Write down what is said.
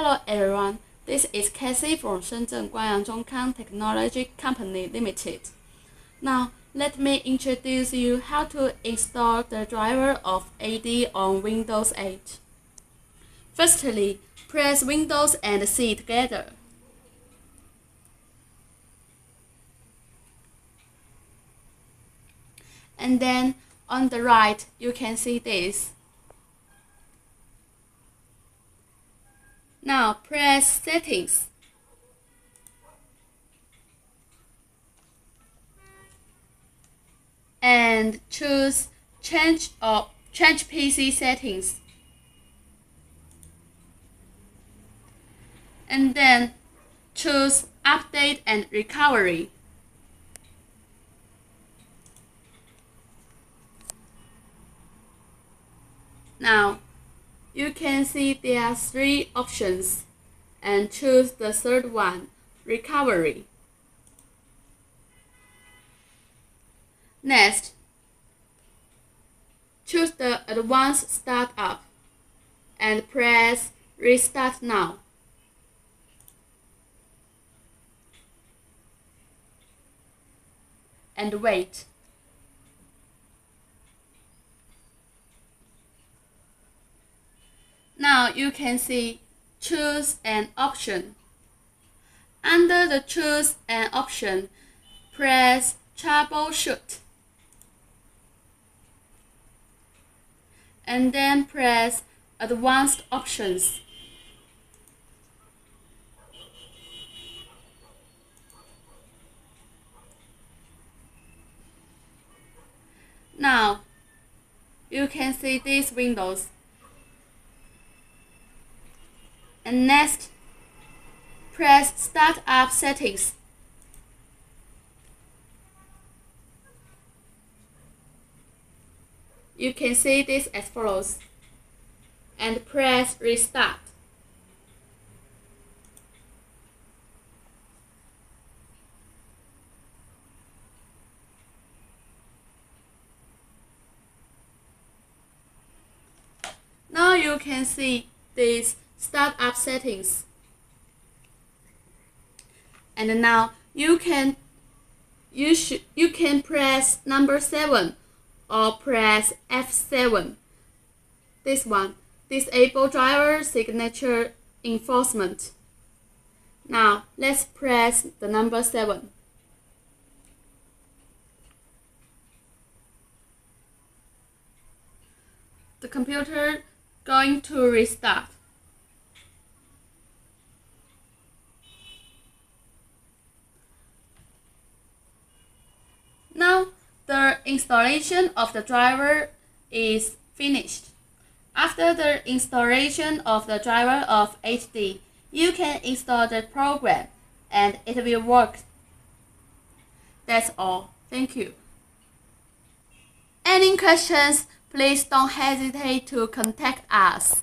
Hello everyone, this is Cassie from Shenzhen Guangyang Zhongkang Technology Company Limited. Now, let me introduce you how to install the driver of AD on Windows 8. Firstly, press Windows and C together. And then, on the right, you can see this. Now press Settings. And choose Change PC Settings. And then choose Update and Recovery. Now, you can see there are three options, and choose the third one, Recovery. Next, choose the Advanced Startup, and press Restart Now. And wait. Now you can see Choose an Option. Under the Choose an Option, press Troubleshoot. And then press Advanced Options. Now you can see these windows. And next, press Startup Settings. You can see this as follows. And press Restart. Now you can see this Startup Settings. And now you can press number 7 or press F7. This one, Disable Driver Signature Enforcement. Now let's press the number 7. The computer going to restart. Now, the installation of the driver is finished. After the installation of the driver of AD, you can install the program and it will work. That's all. Thank you. Any questions, please don't hesitate to contact us.